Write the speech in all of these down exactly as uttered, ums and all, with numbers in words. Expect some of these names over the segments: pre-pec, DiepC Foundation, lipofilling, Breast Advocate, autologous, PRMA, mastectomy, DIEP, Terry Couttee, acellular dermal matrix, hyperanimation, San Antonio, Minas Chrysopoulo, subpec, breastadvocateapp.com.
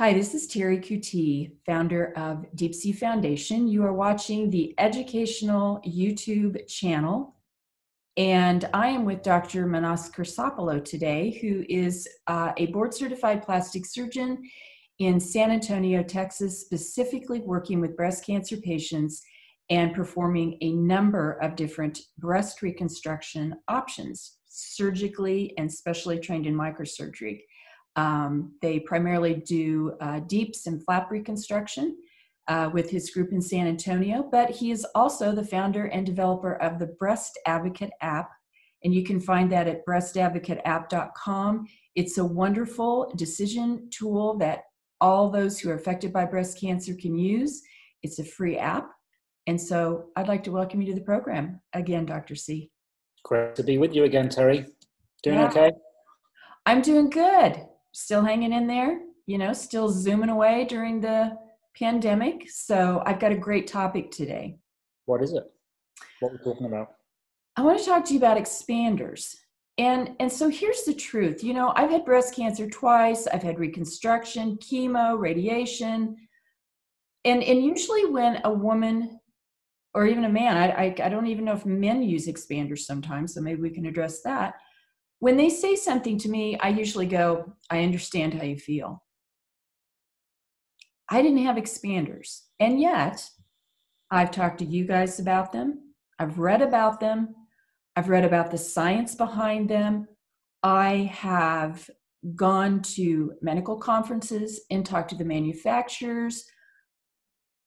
Hi, this is Terry Couttee, founder of DiepC Foundation. You are watching the educational YouTube channel, and I am with Doctor Minas Chrysopoulo today, who is uh, a board-certified plastic surgeon in San Antonio, Texas, specifically working with breast cancer patients and performing a number of different breast reconstruction options, surgically and specially trained in microsurgery. Um, they primarily do uh, deeps and flap reconstruction uh, with his group in San Antonio, but he is also the founder and developer of the Breast Advocate app, and you can find that at breast advocate app dot com. It's a wonderful decision tool that all those who are affected by breast cancer can use. It's a free app, and so I'd like to welcome you to the program again, Doctor C. Great to be with you again, Terry. Doing yeah. okay? I'm doing good. Still hanging in there, you know, still zooming away during the pandemic. So I've got a great topic today. What is it? What are we talking about? I want to talk to you about expanders. And, and so here's the truth. You know, I've had breast cancer twice. I've had reconstruction, chemo, radiation. And, and usually when a woman or even a man, I, I, I don't even know if men use expanders sometimes, so maybe we can address that. When they say something to me, I usually go, I understand how you feel. I didn't have expanders. And yet, I've talked to you guys about them. I've read about them. I've read about the science behind them. I have gone to medical conferences and talked to the manufacturers,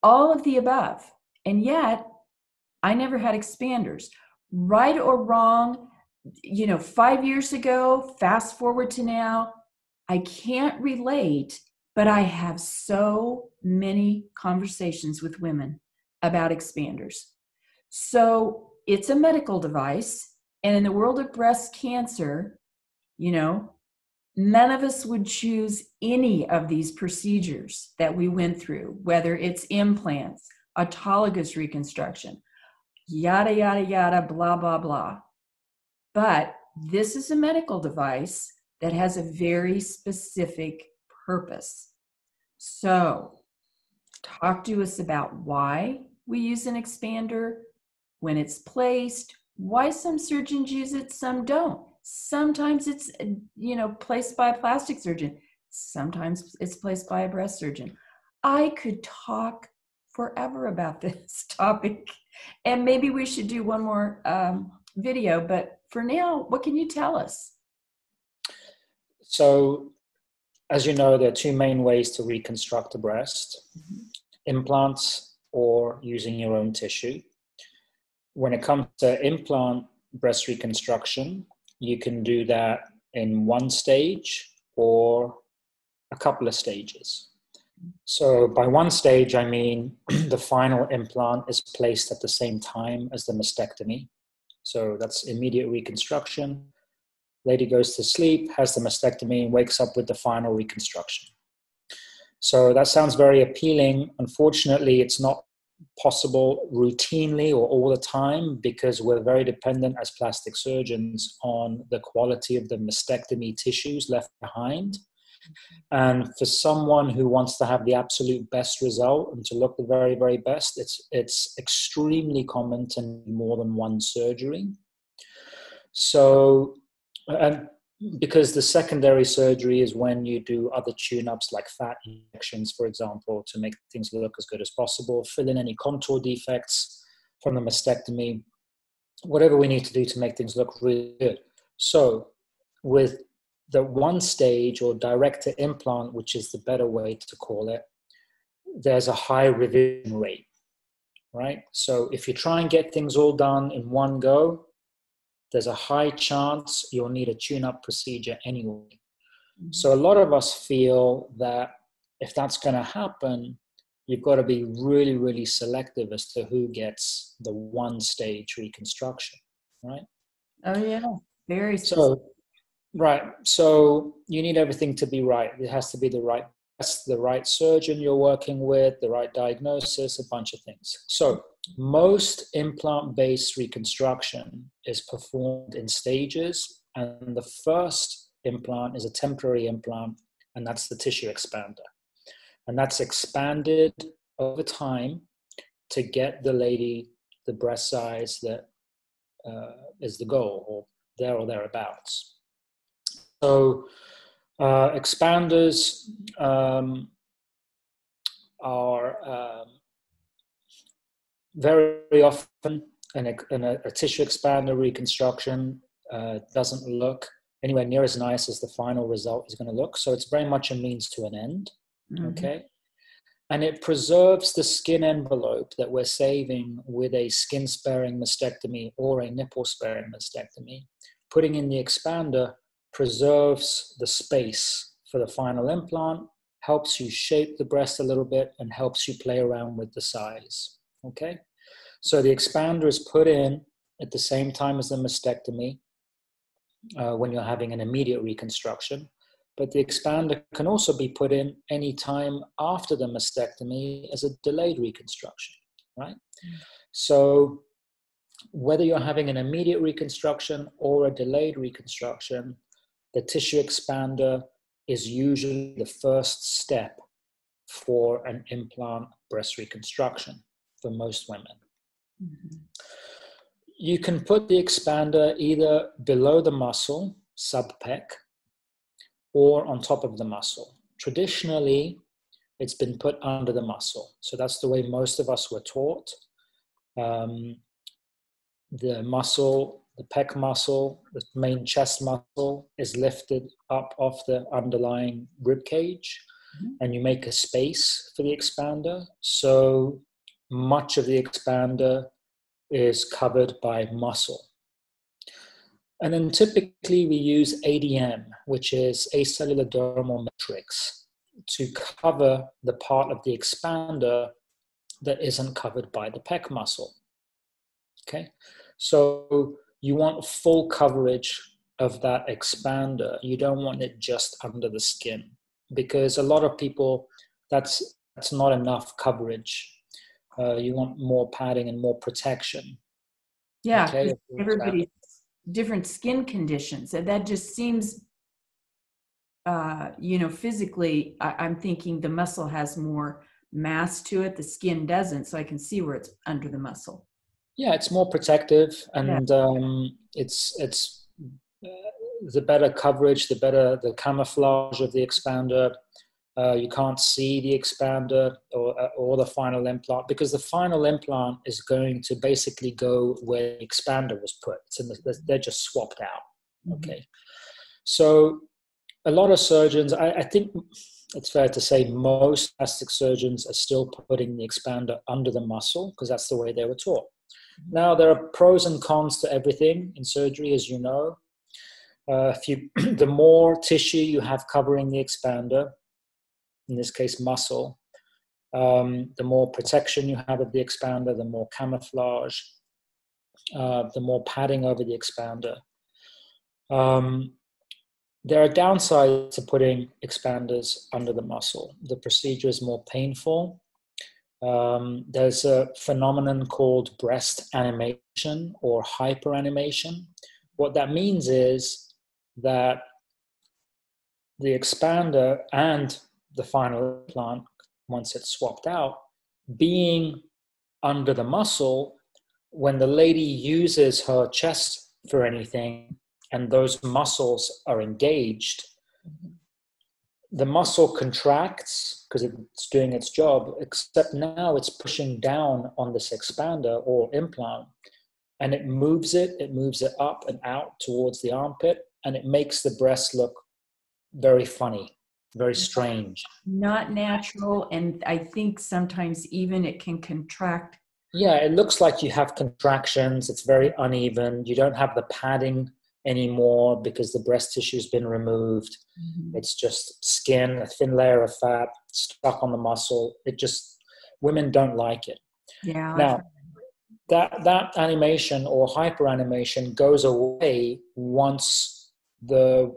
all of the above. And yet, I never had expanders. Right or wrong, you know, five years ago, fast forward to now, I can't relate, but I have so many conversations with women about expanders. So it's a medical device. And in the world of breast cancer, you know, none of us would choose any of these procedures that we went through, whether it's implants, autologous reconstruction, yada, yada, yada, blah, blah, blah. But this is a medical device that has a very specific purpose. So talk to us about why we use an expander, when it's placed, why some surgeons use it, some don't. Sometimes it's, you know, placed by a plastic surgeon. Sometimes it's placed by a breast surgeon. I could talk forever about this topic, and maybe we should do one more um, video, but for now, what can you tell us? So, as you know, there are two main ways to reconstruct the breast, mm-hmm. implants or using your own tissue. When it comes to implant breast reconstruction, you can do that in one stage or a couple of stages. So by one stage, I mean the final implant is placed at the same time as the mastectomy. So that's immediate reconstruction. Lady goes to sleep, has the mastectomy, and wakes up with the final reconstruction. So that sounds very appealing. Unfortunately, it's not possible routinely or all the time because we're very dependent as plastic surgeons on the quality of the mastectomy tissues left behind. And for someone who wants to have the absolute best result and to look the very, very best, it's, it's extremely common to need more than one surgery. So, and because the secondary surgery is when you do other tune-ups like fat injections, for example, to make things look as good as possible, fill in any contour defects from the mastectomy, whatever we need to do to make things look really good. So with the one stage or direct to implant, which is the better way to call it, there's a high revision rate, right? So if you try and get things all done in one go, there's a high chance you'll need a tune-up procedure anyway. So a lot of us feel that if that's going to happen, you've got to be really, really selective as to who gets the one stage reconstruction, right? Oh yeah, very so. Right. So you need everything to be right. It has to be the right test, the right surgeon you're working with, the right diagnosis, a bunch of things. So most implant-based reconstruction is performed in stages. And the first implant is a temporary implant, and that's the tissue expander. And that's expanded over time to get the lady the breast size that uh, is the goal, or there or thereabouts. So uh, expanders um, are um, very often in a, in a, a tissue expander reconstruction uh, doesn't look anywhere near as nice as the final result is going to look. So it's very much a means to an end, mm-hmm. okay? And it preserves the skin envelope that we're saving with a skin-sparing mastectomy or a nipple-sparing mastectomy. Putting in the expander preserves the space for the final implant, helps you shape the breast a little bit, and helps you play around with the size, okay? So the expander is put in at the same time as the mastectomy uh, when you're having an immediate reconstruction. But the expander can also be put in any time after the mastectomy as a delayed reconstruction, right? Mm. So whether you're having an immediate reconstruction or a delayed reconstruction, the tissue expander is usually the first step for an implant breast reconstruction for most women. Mm-hmm. You can put the expander either below the muscle, subpec, or on top of the muscle. Traditionally, it's been put under the muscle. So that's the way most of us were taught. Um, the muscle, the pec muscle, the main chest muscle is lifted up off the underlying rib cage, mm-hmm. and you make a space for the expander. So much of the expander is covered by muscle. And then typically we use A D M, which is acellular dermal matrix, to cover the part of the expander that isn't covered by the pec muscle, okay? So you want full coverage of that expander. You don't want it just under the skin, because a lot of people, that's, that's not enough coverage. Uh, you want more padding and more protection. Yeah, okay? Everybody's different skin conditions. And that just seems, uh, you know, physically, I, I'm thinking the muscle has more mass to it. The skin doesn't, so I can see where it's under the muscle. Yeah, it's more protective, and yeah. um, it's, it's uh, the better coverage, the better the camouflage of the expander. Uh, you can't see the expander or, or the final implant, because the final implant is going to basically go where the expander was put. It's in the, they're just swapped out, okay? Mm-hmm. So a lot of surgeons, I, I think it's fair to say most plastic surgeons are still putting the expander under the muscle, because that's the way they were taught. Mm-hmm. Now, there are pros and cons to everything in surgery, as you know. Uh, if you, the more tissue you have covering the expander, in this case muscle, um, the more protection you have of the expander, the more camouflage, uh, the more padding over the expander. Um, there are downsides to putting expanders under the muscle. The procedure is more painful. Um, there's a phenomenon called breast animation or hyperanimation. What that means is that the expander and the final implant, once it's swapped out, being under the muscle, when the lady uses her chest for anything and those muscles are engaged, the muscle contracts because it's doing its job, except now it's pushing down on this expander or implant, and it moves it, it moves it up and out towards the armpit, and it makes the breast look very funny. Very strange. Not natural, and I think sometimes even it can contract. Yeah, it looks like you have contractions. It's very uneven. You don't have the padding anymore because the breast tissue's been removed. Mm-hmm. It's just skin, a thin layer of fat stuck on the muscle. It just, women don't like it. Yeah. Now, that, that animation or hyperanimation goes away once the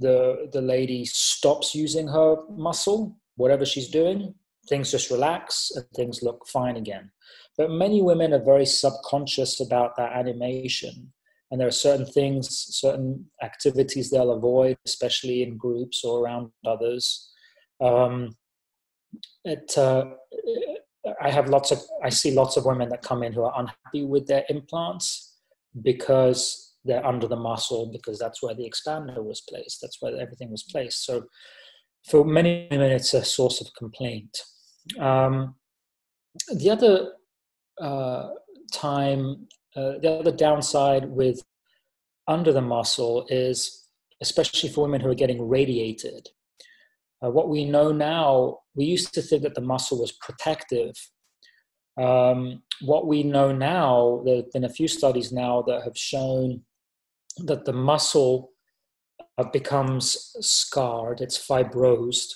The, the lady stops using her muscle, whatever she's doing, things just relax and things look fine again. But many women are very subconscious about that animation. And there are certain things, certain activities they'll avoid, especially in groups or around others. Um, it, uh, I have lots of, I see lots of women that come in who are unhappy with their implants because they're under the muscle, because that's where the expander was placed. That's where everything was placed. So for many women, it's a source of complaint. Um, the other uh, time, uh, the other downside with under the muscle is, especially for women who are getting radiated. Uh, what we know now, we used to think that the muscle was protective. Um, what we know now, there have been a few studies now that have shown that the muscle uh, becomes scarred, it's fibrosed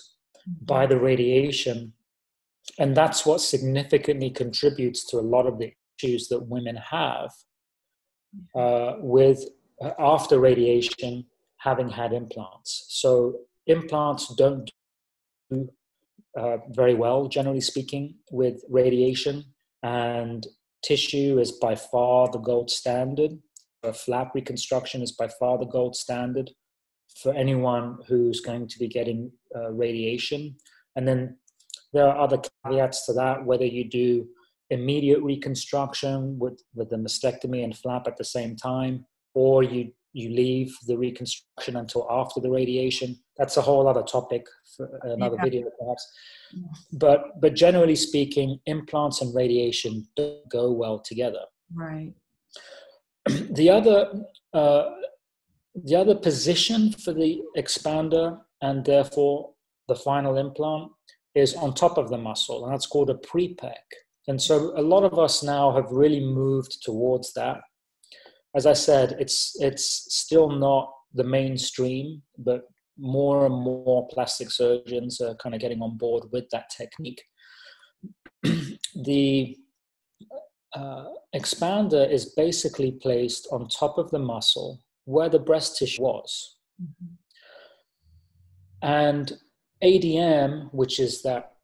by the radiation. And that's what significantly contributes to a lot of the issues that women have uh, with uh, after radiation, having had implants. So implants don't do uh, very well, generally speaking, with radiation, and tissue is by far the gold standard. A flap reconstruction is by far the gold standard for anyone who's going to be getting uh, radiation. And then there are other caveats to that, whether you do immediate reconstruction with, with the mastectomy and flap at the same time, or you you leave the reconstruction until after the radiation. That's a whole other topic for another yeah. video, perhaps. Yeah. But, but generally speaking, implants and radiation don't go well together. Right. The other, uh, the other position for the expander, and therefore the final implant, is on top of the muscle, and that's called a pre-pec. And so a lot of us now have really moved towards that. As I said, it's, it's still not the mainstream, but more and more plastic surgeons are kind of getting on board with that technique. The uh, expander is basically placed on top of the muscle where the breast tissue was. Mm-hmm. And A D M, which is that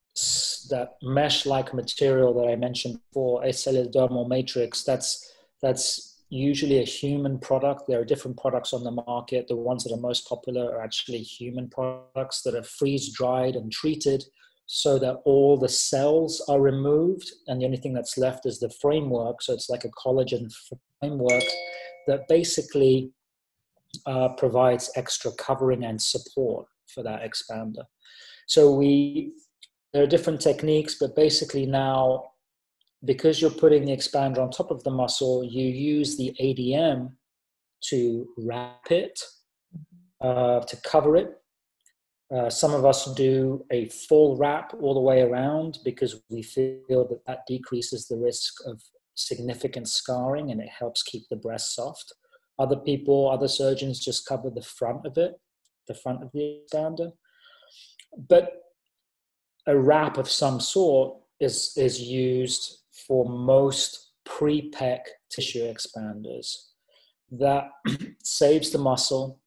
that mesh-like material that I mentioned before, acellular dermal matrix, that's, that's usually a human product. There are different products on the market. The ones that are most popular are actually human products that are freeze-dried and treated so that all the cells are removed and the only thing that's left is the framework. So it's like a collagen framework that basically uh, provides extra covering and support for that expander. So we, there are different techniques, but basically now, because you're putting the expander on top of the muscle, you use the A D M to wrap it, uh, to cover it. Uh, some of us do a full wrap all the way around because we feel that that decreases the risk of significant scarring and it helps keep the breast soft. Other people, other surgeons just cover the front of it, the front of the expander. But a wrap of some sort is, is used for most pre-pec tissue expanders. That saves the muscle.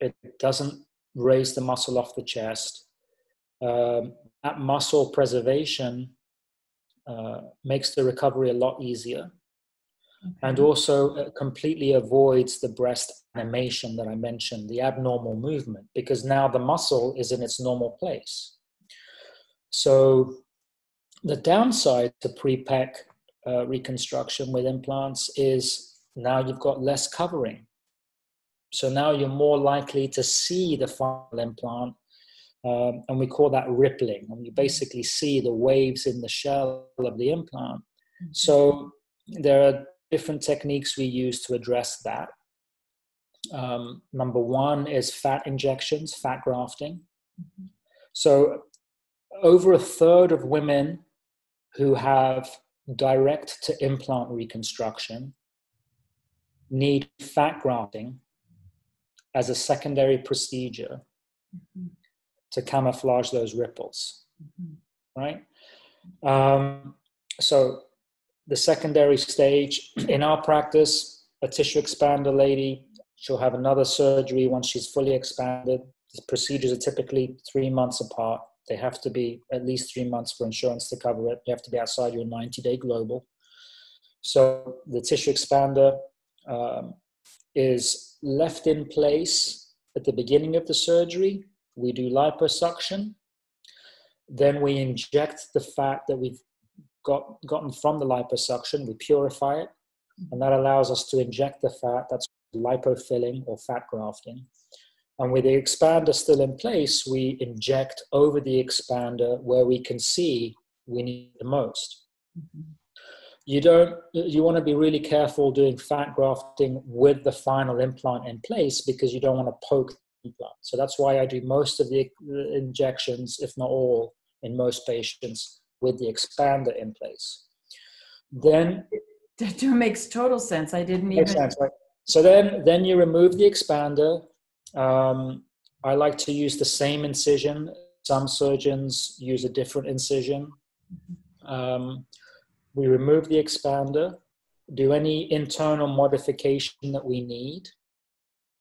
It doesn't raise the muscle off the chest. Um, that muscle preservation uh, makes the recovery a lot easier, and also completely avoids the breast animation that I mentioned, the abnormal movement, because now the muscle is in its normal place. So the downside to pre-pec uh, reconstruction with implants is now you've got less covering. So now you're more likely to see the final implant, um, and we call that rippling. And you basically see the waves in the shell of the implant. So there are different techniques we use to address that. Um, number one is fat injections, fat grafting. So over a third of women who have direct to implant reconstruction need fat grafting as a secondary procedure mm-hmm. to camouflage those ripples, mm-hmm. right? Um, so the secondary stage, in our practice, a tissue expander lady, she'll have another surgery once she's fully expanded. The procedures are typically three months apart. They have to be at least three months for insurance to cover it. You have to be outside your ninety day global. So the tissue expander um, is left in place at the beginning of the surgery. We do liposuction. Then we inject the fat that we've got, gotten from the liposuction. We purify it, and that allows us to inject the fat. That's lipofilling or fat grafting. And with the expander still in place, we inject over the expander where we can see we need the most. Mm-hmm. You don't, you want to be really careful doing fat grafting with the final implant in place, because you don't want to poke the implant. So that's why I do most of the injections, if not all, in most patients with the expander in place. Then that makes total sense. I didn't even. Makes sense, right? So then, then you remove the expander. Um, I like to use the same incision. Some surgeons use a different incision. Um, We remove the expander, do any internal modification that we need,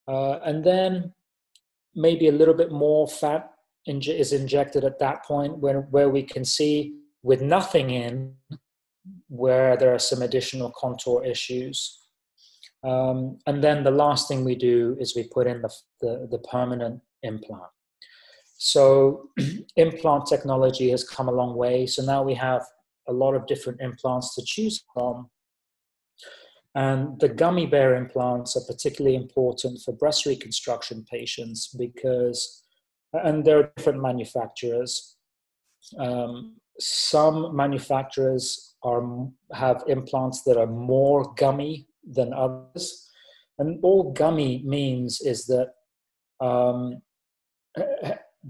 uh, and then maybe a little bit more fat inj is injected at that point where, where we can see with nothing in where there are some additional contour issues. Um, and then the last thing we do is we put in the, the, the permanent implant. So implant technology has come a long way. So now we have a lot of different implants to choose from. And the gummy bear implants are particularly important for breast reconstruction patients because, and there are different manufacturers. Um, some manufacturers are, have implants that are more gummy than others. And all gummy means is that, um,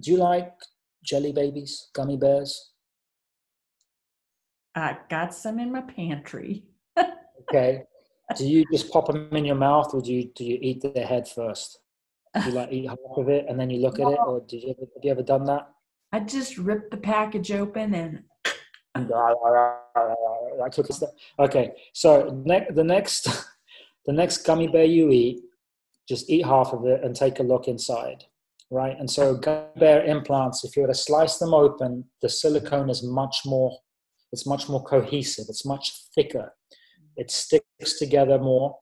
do you like jelly babies, gummy bears? I got some in my pantry. Okay. Do you just pop them in your mouth, or do you, do you eat their head first? Do you like eat half of it and then you look no. at it, or do you ever, have you ever done that? I just ripped the package open and... I took a step. Okay. So ne the next the next gummy bear you eat, just eat half of it and take a look inside. Right? And so gummy bear implants, if you were to slice them open, the silicone is much more... It's much more cohesive. It's much thicker. It sticks together more.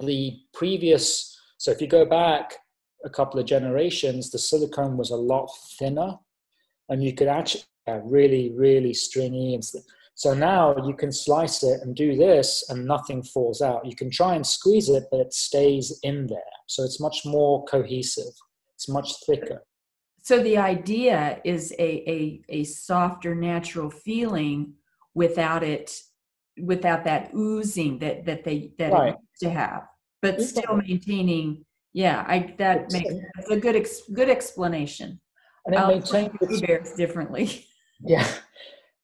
The previous, so if you go back a couple of generations, the silicone was a lot thinner, and you could actually yeah, really, really stringy. And so now you can slice it and do this, and nothing falls out. You can try and squeeze it, but it stays in there. So it's much more cohesive. It's much thicker. So the idea is a, a, a softer, natural feeling without it, without that oozing that, that they that right. it used to have, but exactly. still maintaining. Yeah, I, that it's, makes that's a good ex, good explanation. And it um, maintains it bears differently. Yeah,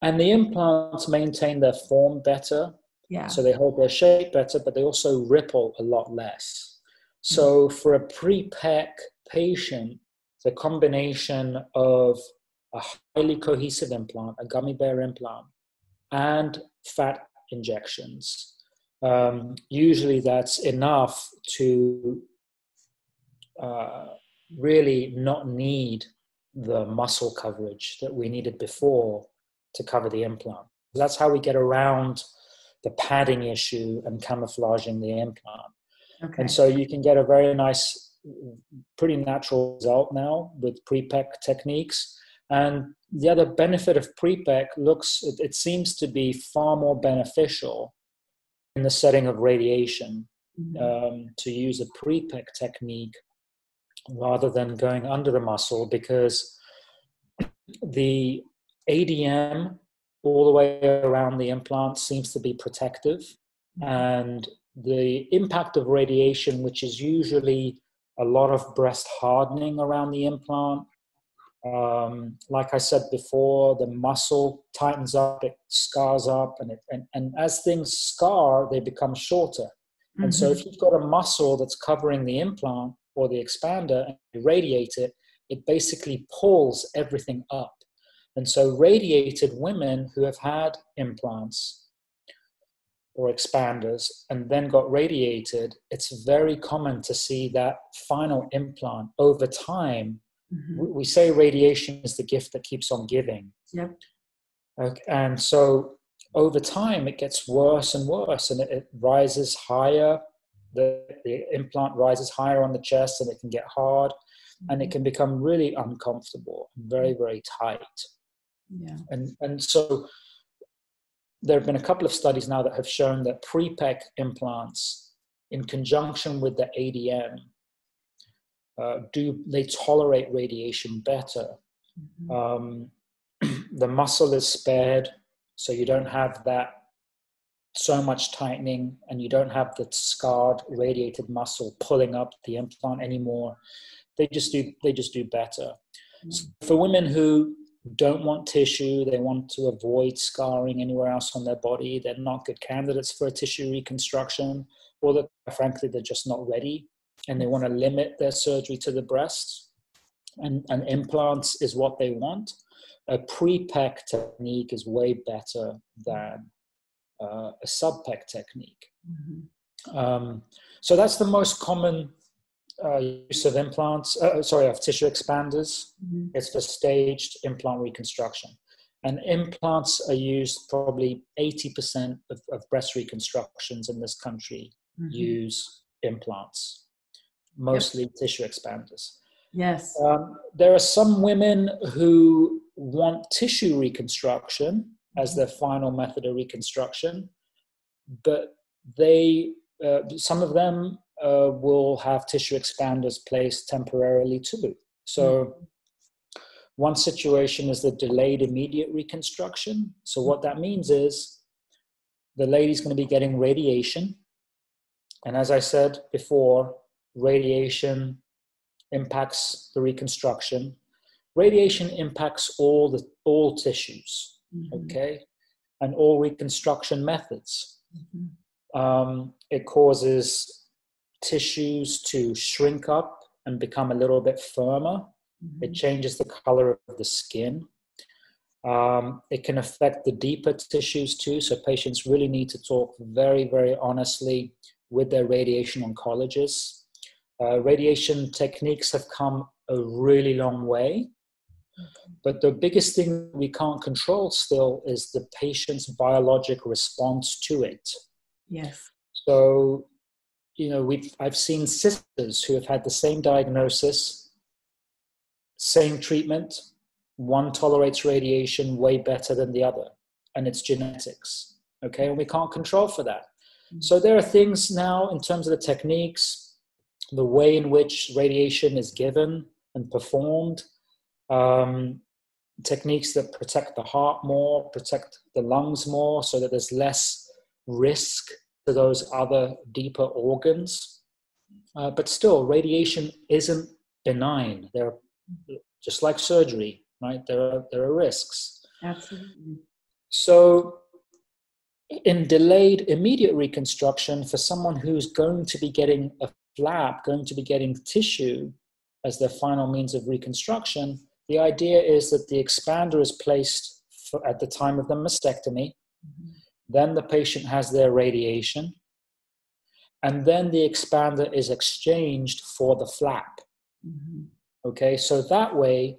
and the implants maintain their form better. Yeah. So they hold their shape better, but they also ripple a lot less. So mm-hmm. for a pre-pec patient, the combination of a highly cohesive implant, a gummy bear implant, and fat injections, um, usually that's enough to uh, really not need the muscle coverage that we needed before to cover the implant. That's how we get around the padding issue and camouflaging the implant. Okay. And so you can get a very nice... pretty natural result now with pre-pec techniques. And the other benefit of pre-pec looks, it, it seems to be far more beneficial in the setting of radiation mm-hmm. um, to use a pre-pec technique rather than going under the muscle, because the A D M all the way around the implant seems to be protective. Mm-hmm. And the impact of radiation, which is usually a lot of breast hardening around the implant. Um, like I said before, the muscle tightens up, it scars up, and, it, and, and as things scar, they become shorter. Mm-hmm. And so if you've got a muscle that's covering the implant or the expander and you radiate it, it basically pulls everything up. And so radiated women who have had implants or expanders and then got radiated, it's very common to see that final implant over time. Mm-hmm. We say radiation is the gift that keeps on giving. Yep. Okay. And so over time it gets worse and worse, and it, it rises higher. The, the implant rises higher on the chest, and it can get hard, mm-hmm. and it can become really uncomfortable and very, very tight. Yeah. And, and so there have been a couple of studies now that have shown that pre-pec implants in conjunction with the A D M, uh, do they tolerate radiation better. Mm-hmm. Um, the muscle is spared, so you don't have that so much tightening, and you don't have the scarred, radiated muscle pulling up the implant anymore. They just do, they just do better. Mm-hmm. So for women who don't want tissue, they want to avoid scarring anywhere else on their body, they're not good candidates for a tissue reconstruction, or that frankly, they're just not ready and they want to limit their surgery to the breast, and, and implants is what they want. A pre-pec technique is way better than uh, a sub-pec technique. Mm-hmm. Um, so that's the most common uh, use of implants, uh, sorry, of tissue expanders. Mm-hmm. It's for staged implant reconstruction. And implants are used, probably eighty percent of, of breast reconstructions in this country mm-hmm. use implants, mostly yes. tissue expanders. Yes. Um, there are some women who want tissue reconstruction mm-hmm. as their final method of reconstruction, but they, uh, some of them uh, will have tissue expanders placed temporarily too. So mm-hmm. one situation is the delayed immediate reconstruction. So what that means is the lady's going to be getting radiation. And as I said before, radiation impacts the reconstruction. Radiation impacts all the all tissues, mm-hmm. okay? And all reconstruction methods. Mm-hmm. Um, it causes tissues to shrink up and become a little bit firmer. It changes the color of the skin. Um, it can affect the deeper tissues too. So patients really need to talk very, very honestly with their radiation oncologists. Uh, radiation techniques have come a really long way. But the biggest thing we can't control still is the patient's biologic response to it. Yes. So, you know, we've, I've seen sisters who have had the same diagnosis, same treatment, one tolerates radiation way better than the other, and it's genetics, okay? And we can't control for that. Mm-hmm. So there are things now in terms of the techniques, the way in which radiation is given and performed, um, techniques that protect the heart more, protect the lungs more, so that there's less risk to those other deeper organs. Uh, but still, radiation isn't benign. There are just like surgery, right? There are, there are risks. Absolutely. So in delayed immediate reconstruction, for someone who's going to be getting a flap, going to be getting tissue as their final means of reconstruction, the idea is that the expander is placed for, at the time of the mastectomy. Mm-hmm. Then the patient has their radiation. And then the expander is exchanged for the flap. Mm-hmm. Okay, so that way,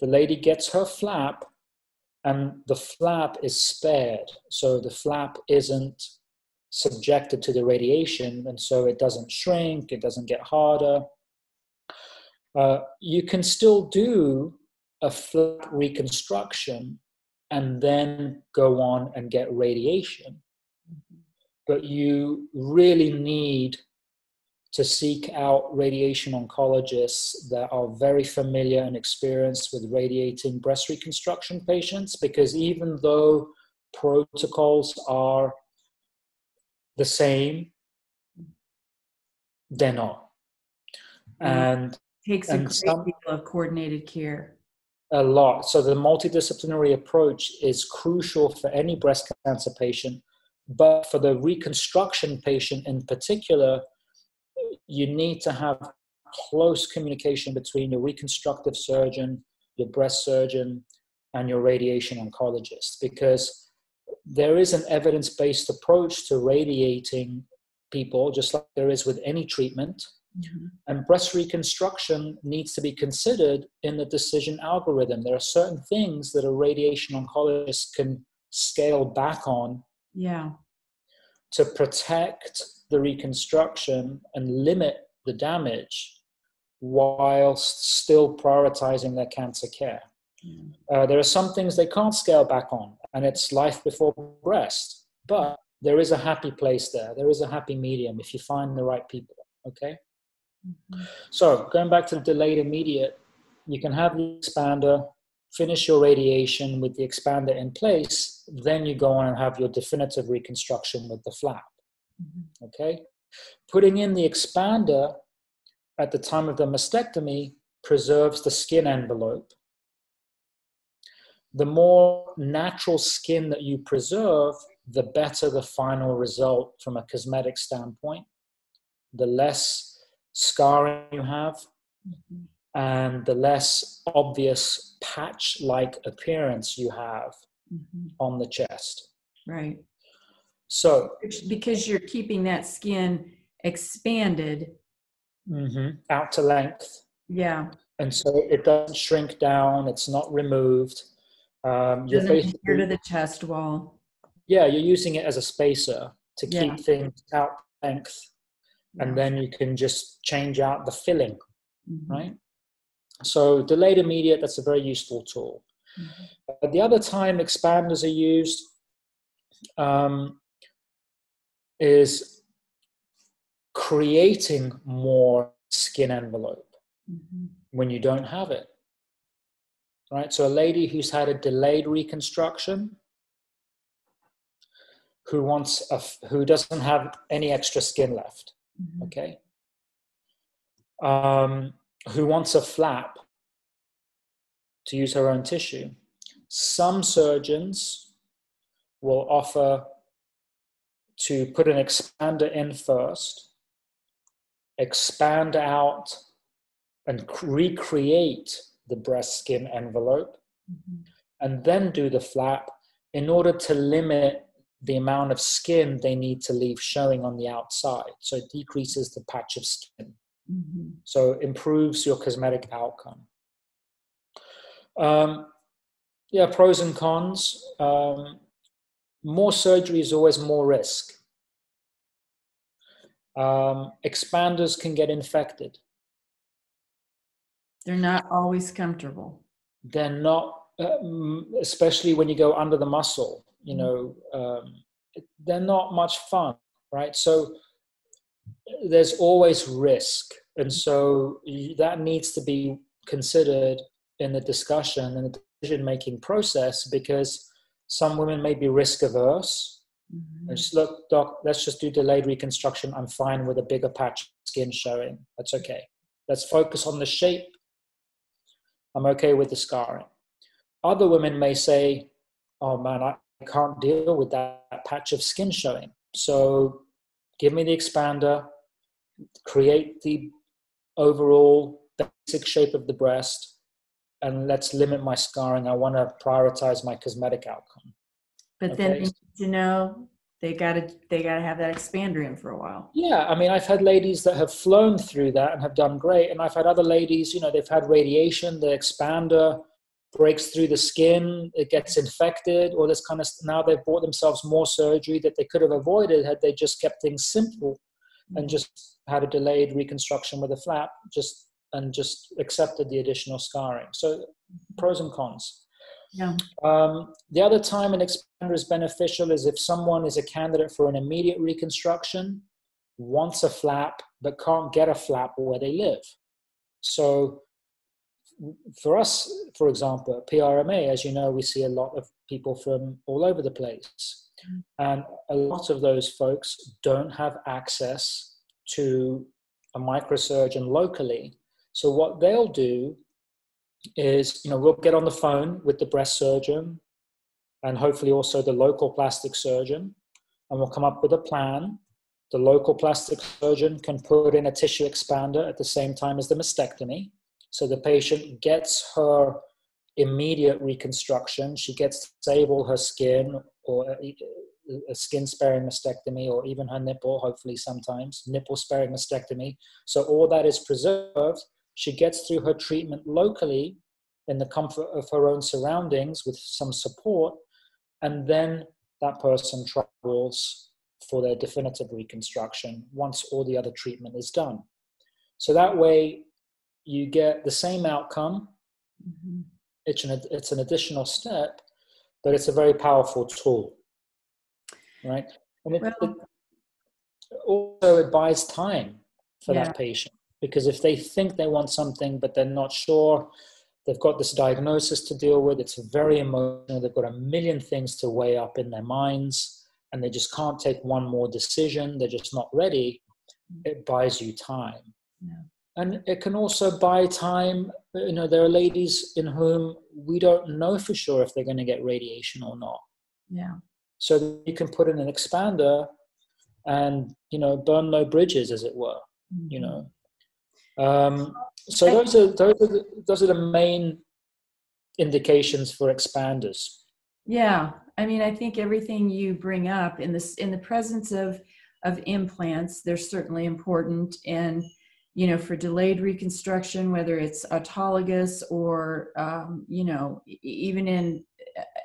the lady gets her flap and the flap is spared. So the flap isn't subjected to the radiation, and so it doesn't shrink, it doesn't get harder. Uh, you can still do a flap reconstruction and then go on and get radiation. But you really need to seek out radiation oncologists that are very familiar and experienced with radiating breast reconstruction patients, because even though protocols are the same, they're not. And it takes and a great some, deal of coordinated care. A lot. So the multidisciplinary approach is crucial for any breast cancer patient, but for the reconstruction patient in particular, you need to have close communication between your reconstructive surgeon, your breast surgeon, and your radiation oncologist, because there is an evidence-based approach to radiating people, just like there is with any treatment. Mm-hmm. And breast reconstruction needs to be considered in the decision algorithm. There are certain things that a radiation oncologist can scale back on, yeah, to protect the reconstruction and limit the damage whilst still prioritizing their cancer care. Uh, there are some things they can't scale back on, and it's life before breast. But there is a happy place there. There is a happy medium if you find the right people, okay? Mm-hmm. So going back to the delayed immediate, you can have the expander, finish your radiation with the expander in place, then you go on and have your definitive reconstruction with the flap, mm-hmm. okay? Putting in the expander at the time of the mastectomy preserves the skin envelope. The more natural skin that you preserve, the better the final result from a cosmetic standpoint, the less scarring you have, mm-hmm. and the less obvious patch-like appearance you have mm-hmm. on the chest. Right. So, because you're keeping that skin expanded. Mm-hmm, out to length. Yeah. And so it doesn't shrink down, it's not removed. Um, you're adhere to the chest wall. Yeah, you're using it as a spacer to keep yeah. things out length, yeah. and then you can just change out the filling, mm-hmm. right? So delayed immediate, that's a very useful tool. Mm-hmm. uh, the other time expanders are used um, is creating more skin envelope mm-hmm. when you don't have it. Right, so a lady who's had a delayed reconstruction, who wants a, who doesn't have any extra skin left, mm-hmm. okay? Um, who wants a flap to use her own tissue. Some surgeons will offer to put an expander in first, expand out and recreate the breast skin envelope, mm-hmm. and then do the flap in order to limit the amount of skin they need to leave showing on the outside. So it decreases the patch of skin. Mm-hmm. So it improves your cosmetic outcome. Um, yeah, pros and cons. Um, more surgery is always more risk. Um, expanders can get infected. They're not always comfortable. They're not, um, especially when you go under the muscle, you know, um, they're not much fun, right? So there's always risk. And so that needs to be considered in the discussion and the decision-making process, because some women may be risk averse. Mm-hmm. And just, look, doc, let's just do delayed reconstruction. I'm fine with a bigger patch of skin showing. That's okay. Let's focus on the shape. I'm okay with the scarring. Other women may say, oh man, I can't deal with that patch of skin showing. So give me the expander, create the overall basic shape of the breast, and let's limit my scarring. I want to prioritize my cosmetic outcome. But okay? Then, you know, they gotta, they gotta have that expander in for a while. Yeah, I mean, I've had ladies that have flown through that and have done great, and I've had other ladies, you know, they've had radiation, the expander breaks through the skin, it gets infected, all this kind of, now they've bought themselves more surgery that they could have avoided had they just kept things simple and just had a delayed reconstruction with a flap, just, and just accepted the additional scarring. So pros and cons. Yeah. Um, the other time an expander is beneficial is if someone is a candidate for an immediate reconstruction, wants a flap, but can't get a flap where they live. So for us, for example, P R M A, as you know, we see a lot of people from all over the place. And a lot of those folks don't have access to a microsurgeon locally. So what they'll do is, you know, we'll get on the phone with the breast surgeon and hopefully also the local plastic surgeon, and we'll come up with a plan. The local plastic surgeon can put in a tissue expander at the same time as the mastectomy. So the patient gets her immediate reconstruction. She gets to save all her skin, or a skin-sparing mastectomy, or even her nipple, hopefully sometimes, nipple-sparing mastectomy. So all that is preserved. She gets through her treatment locally in the comfort of her own surroundings with some support, and then that person travels for their definitive reconstruction once all the other treatment is done. So that way you get the same outcome. Mm-hmm. It's an, it's an additional step, but it's a very powerful tool, right? And it, well, it also it buys time for yeah. that patient, because if they think they want something, but they're not sure, they've got this diagnosis to deal with, it's very emotional, they've got a million things to weigh up in their minds, and they just can't take one more decision, they're just not ready, it buys you time. Yeah. And it can also buy time, you know, there are ladies in whom we don't know for sure if they're going to get radiation or not. Yeah. So you can put in an expander and, you know, burn no bridges, as it were, mm-hmm. you know. Um, so those are, those, are the, those are the main indications for expanders. Yeah. I mean, I think everything you bring up in, this, in the presence of, of implants, they're certainly important. And, you know, for delayed reconstruction, whether it's autologous or, um, you know, even in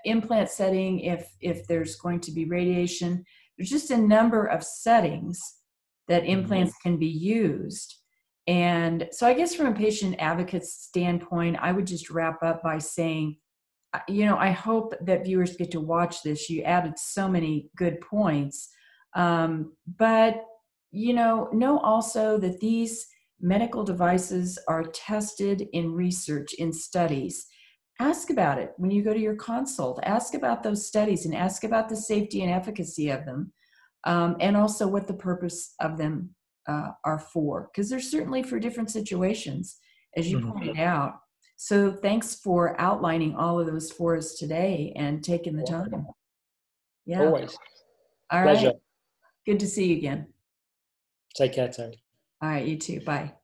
implant setting, if, if there's going to be radiation, there's just a number of settings that implants can be used. And so I guess from a patient advocate's standpoint, I would just wrap up by saying, you know, I hope that viewers get to watch this. You added so many good points. Um, but, you know, know also that these medical devices are tested in research, in studies. Ask about it when you go to your consult. Ask about those studies and ask about the safety and efficacy of them, um, and also what the purpose of them Uh, are for, because they're certainly for different situations, as you mm-hmm. pointed out. So thanks for outlining all of those for us today and taking the time. Yeah. Always. All Pleasure. Right. Good to see you again. Take care, Terry. All right, you too. Bye.